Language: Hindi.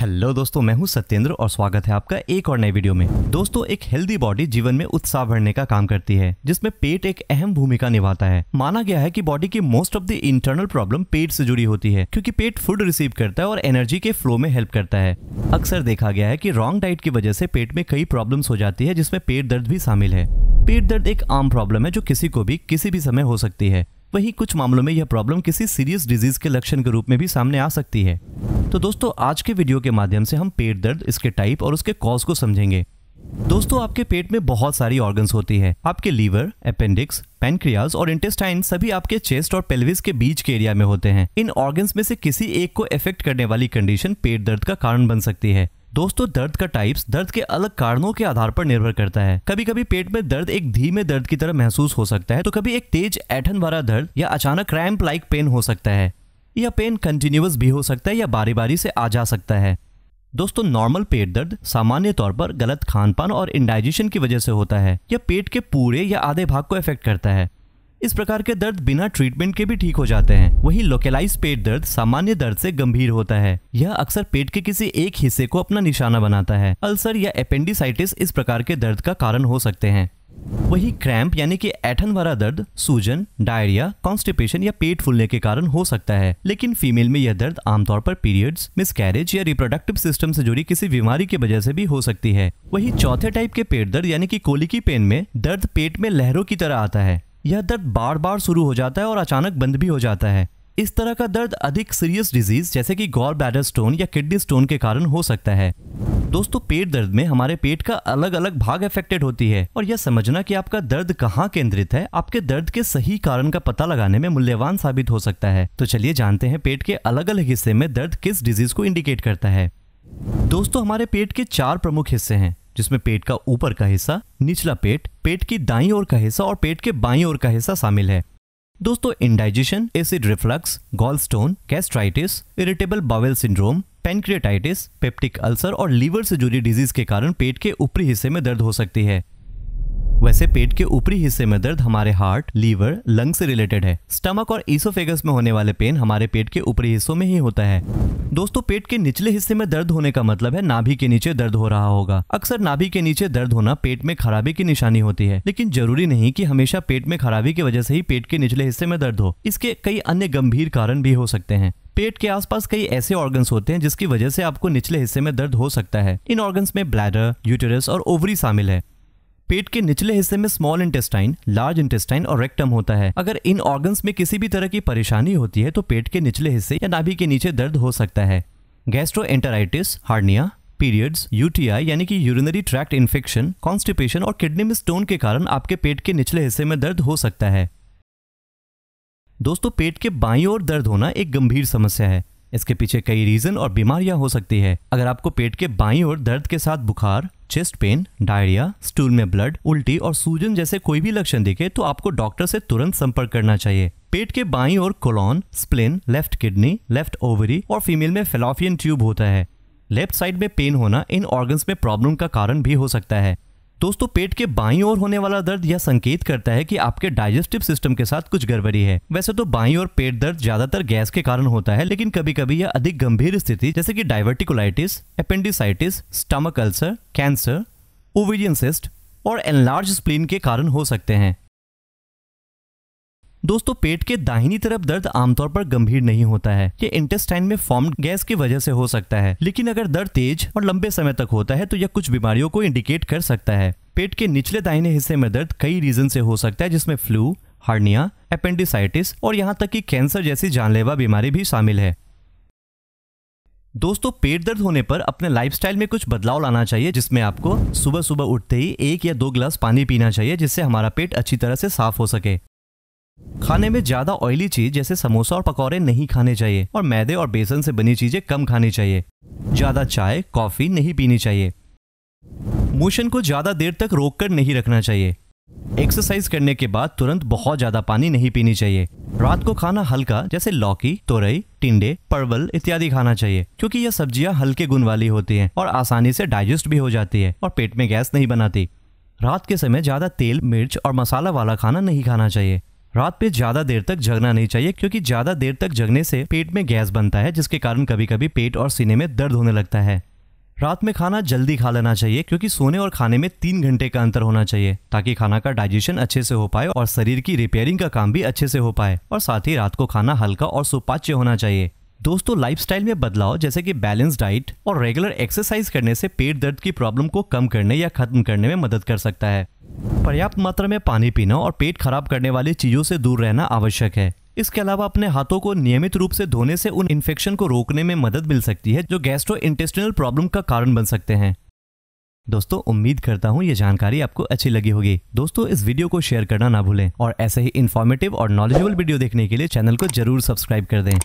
हेलो दोस्तों, मैं हूं सत्येंद्र और स्वागत है आपका एक और नए वीडियो में। दोस्तों, एक हेल्दी बॉडी जीवन में उत्साह भरने का काम करती है, जिसमें पेट एक अहम भूमिका निभाता है। माना गया है कि बॉडी की most of the internal problem पेट से जुड़ी होती है, क्योंकि पेट फूड रिसीव करता है और एनर्जी के फ्लो में हेल्प करता है। अक्सर देखा गया है कि रॉन्ग डाइट की वजह से पेट में कई प्रॉब्लम्स हो जाती है, जिसमें पेट दर्द भी शामिल है। पेट दर्द एक आम प्रॉब्लम है जो किसी को भी किसी भी समय हो सकती है। वहीं कुछ मामलों में यह प्रॉब्लम किसी सीरियस डिजीज के लक्षण के रूप में भी सामने आ सकती है। तो दोस्तों, आज के वीडियो के माध्यम से हम पेट दर्द, इसके टाइप और उसके कॉज को समझेंगे। दोस्तों, आपके पेट में बहुत सारी ऑर्गन्स होती है। आपके लीवर, अपेंडिक्स, पैनक्रियाज और इंटेस्टाइन सभी आपके चेस्ट और पेल्विस के बीच के एरिया में होते हैं। इन ऑर्गन्स में से किसी एक को इफेक्ट करने वाली कंडीशन पेट दर्द का कारण बन सकती है। दोस्तों, दर्द का टाइप्स दर्द के अलग कारणों के आधार पर निर्भर करता है। कभी कभी पेट में दर्द एक धीमे दर्द की तरह महसूस हो सकता है, तो कभी एक तेज ऐंठन भरा दर्द या अचानक क्रैम्प लाइक पेन हो सकता है। यह पेन कंटिन्यूअस भी हो सकता है या बारी बारी से आ जा सकता है। दोस्तों, नॉर्मल पेट दर्द सामान्य तौर पर गलत खानपान और इंडाइजेशन की वजह से होता है। यह पेट के पूरे या आधे भाग को इफेक्ट करता है। इस प्रकार के दर्द बिना ट्रीटमेंट के भी ठीक हो जाते हैं। वहीं लोकलाइज्ड पेट दर्द सामान्य दर्द से गंभीर होता है। यह अक्सर पेट के किसी एक हिस्से को अपना निशाना बनाता है। अल्सर या एपेंडिसाइटिस इस प्रकार के दर्द का कारण हो सकते हैं। वही क्रैम्प यानी कि ऐंठन भरा दर्द सूजन, डायरिया, कॉन्स्टिपेशन या पेट फूलने के कारण हो सकता है। लेकिन फीमेल में यह दर्द आमतौर पर पीरियड्स, मिसकैरेज या रिप्रोडक्टिव सिस्टम से जुड़ी किसी बीमारी की वजह से भी हो सकती है। वही चौथे टाइप के पेट दर्द यानी कि कोलिकी पेन में दर्द पेट में लहरों की तरह आता है। यह दर्द बार बार शुरू हो जाता है और अचानक बंद भी हो जाता है। इस तरह का दर्द अधिक सीरियस डिजीज जैसे कि गॉल ब्लैडर स्टोन या किडनी स्टोन के कारण हो सकता है। दोस्तों, पेट दर्द में हमारे पेट का अलग अलग भाग अफेक्टेड होती है और यह समझना कि आपका दर्द कहाँ केंद्रित है आपके दर्द के सही कारण का पता लगाने में मूल्यवान साबित हो सकता है। तो चलिए जानते हैं पेट के अलग अलग हिस्से में दर्द किस डिजीज को इंडिकेट करता है। दोस्तों, हमारे पेट के चार प्रमुख हिस्से हैं, जिसमें पेट का ऊपर का हिस्सा, निचला पेट, पेट की दाईं ओर का हिस्सा और पेट के बाईं ओर का हिस्सा शामिल है। दोस्तों, indigestion, acid reflux, gall stone, gastritis, irritable bowel syndrome, pancreatitis, peptic ulcer और लीवर से जुड़ी डिजीज के कारण पेट के ऊपरी हिस्से में दर्द हो सकती है। वैसे पेट के ऊपरी हिस्से में दर्द हमारे हार्ट, लीवर, लंग से रिलेटेड है। स्टमक और ईसोफेगस में होने वाले पेन हमारे पेट के ऊपरी हिस्सों में ही होता है। दोस्तों, पेट के निचले हिस्से में दर्द होने का मतलब है नाभि के नीचे दर्द हो रहा होगा। अक्सर नाभि के नीचे दर्द होना पेट में खराबी की निशानी होती है, लेकिन जरूरी नहीं कि हमेशा पेट में खराबी की वजह से ही पेट के निचले हिस्से में दर्द हो। इसके कई अन्य गंभीर कारण भी हो सकते हैं। पेट के आसपास कई ऐसे ऑर्गन्स होते हैं जिसकी वजह से आपको निचले हिस्से में दर्द हो सकता है। इन ऑर्गन्स में ब्लैडर, यूटेरस और ओवरी शामिल है। पेट के निचले हिस्से में स्मॉल इंटेस्टाइन, लार्ज इंटेस्टाइन और रेक्टम होता है। अगर इन ऑर्गन्स में किसी भी तरह की परेशानी होती है तो पेट के निचले हिस्से या नाभि के नीचे दर्द हो सकता है। गैस्ट्रोएंटेराइटिस, हार्निया, पीरियड्स, यूटीआई यानी कि यूरिनरी ट्रैक्ट इन्फेक्शन, कॉन्स्टिपेशन और किडनी में स्टोन के कारण आपके पेट के निचले हिस्से में दर्द हो सकता है। दोस्तों, पेट के बाईं ओर दर्द होना एक गंभीर समस्या है। इसके पीछे कई रीजन और बीमारियां हो सकती है। अगर आपको पेट के बाईं ओर दर्द के साथ बुखार, चेस्ट पेन, डायरिया, स्टूल में ब्लड, उल्टी और सूजन जैसे कोई भी लक्षण दिखे तो आपको डॉक्टर से तुरंत संपर्क करना चाहिए। पेट के बाईं ओर colon, spleen, left kidney, left ovary और फीमेल में फैलोपियन ट्यूब होता है। लेफ्ट साइड में पेन होना इन ऑर्गन्स में प्रॉब्लम का कारण भी हो सकता है। दोस्तों, पेट के बाईं ओर होने वाला दर्द यह संकेत करता है कि आपके डाइजेस्टिव सिस्टम के साथ कुछ गड़बड़ी है। वैसे तो बाईं ओर पेट दर्द ज्यादातर गैस के कारण होता है, लेकिन कभी कभी यह अधिक गंभीर स्थिति जैसे कि diverticulitis, appendicitis, stomach ulcer, cancer, ovarian cyst और एनलार्ज स्प्लीन के कारण हो सकते हैं। दोस्तों, पेट के दाहिनी तरफ दर्द आमतौर पर गंभीर नहीं होता है। ये इंटेस्टाइन में फॉर्म्ड गैस की वजह से हो सकता है, लेकिन अगर दर्द तेज और लंबे समय तक होता है तो यह कुछ बीमारियों को इंडिकेट कर सकता है। पेट के निचले दाहिने हिस्से में दर्द कई रीजन से हो सकता है, जिसमें फ्लू, हार्निया, एपेंडिसाइटिस और यहाँ तक कि कैंसर जैसी जानलेवा बीमारी भी शामिल है। दोस्तों, पेट दर्द होने पर अपने लाइफस्टाइल में कुछ बदलाव लाना चाहिए, जिसमें आपको सुबह सुबह उठते ही 1 या 2 गिलास पानी पीना चाहिए, जिससे हमारा पेट अच्छी तरह से साफ हो सके। खाने में ज्यादा ऑयली चीज जैसे समोसा और पकौड़े नहीं खाने चाहिए और मैदे और बेसन से बनी चीजें कम खानी चाहिए। ज्यादा चाय, कॉफी नहीं पीनी चाहिए। मोशन को ज्यादा देर तक रोककर नहीं रखना चाहिए। एक्सरसाइज करने के बाद तुरंत बहुत ज्यादा पानी नहीं पीनी चाहिए। रात को खाना हल्का जैसे लौकी, तोरई, टिंडे, परवल इत्यादि खाना चाहिए, क्योंकि यह सब्जियां हल्के गुण वाली होती है और आसानी से डाइजेस्ट भी हो जाती है और पेट में गैस नहीं बनाती। रात के समय ज़्यादा तेल, मिर्च और मसाला वाला खाना नहीं खाना चाहिए। रात पे ज़्यादा देर तक जगना नहीं चाहिए, क्योंकि ज़्यादा देर तक जगने से पेट में गैस बनता है, जिसके कारण कभी कभी पेट और सीने में दर्द होने लगता है। रात में खाना जल्दी खा लेना चाहिए, क्योंकि सोने और खाने में 3 घंटे का अंतर होना चाहिए, ताकि खाना का डाइजेशन अच्छे से हो पाए और शरीर की रिपेयरिंग का काम भी अच्छे से हो पाए। और साथ ही रात को खाना हल्का और सुपाच्य होना चाहिए। दोस्तों, लाइफस्टाइल में बदलाव जैसे कि बैलेंस डाइट और रेगुलर एक्सरसाइज करने से पेट दर्द की प्रॉब्लम को कम करने या खत्म करने में मदद कर सकता है। पर्याप्त मात्रा में पानी पीना और पेट खराब करने वाली चीजों से दूर रहना आवश्यक है। इसके अलावा अपने हाथों को नियमित रूप से धोने से उन इन्फेक्शन को रोकने में मदद मिल सकती है जो गैस्ट्रोइंटेस्टिनल प्रॉब्लम का कारण बन सकते हैं। दोस्तों, उम्मीद करता हूँ ये जानकारी आपको अच्छी लगी होगी। दोस्तों, इस वीडियो को शेयर करना ना भूलें और ऐसे ही इन्फॉर्मेटिव और नॉलेजेबल वीडियो देखने के लिए चैनल को जरूर सब्सक्राइब कर दें।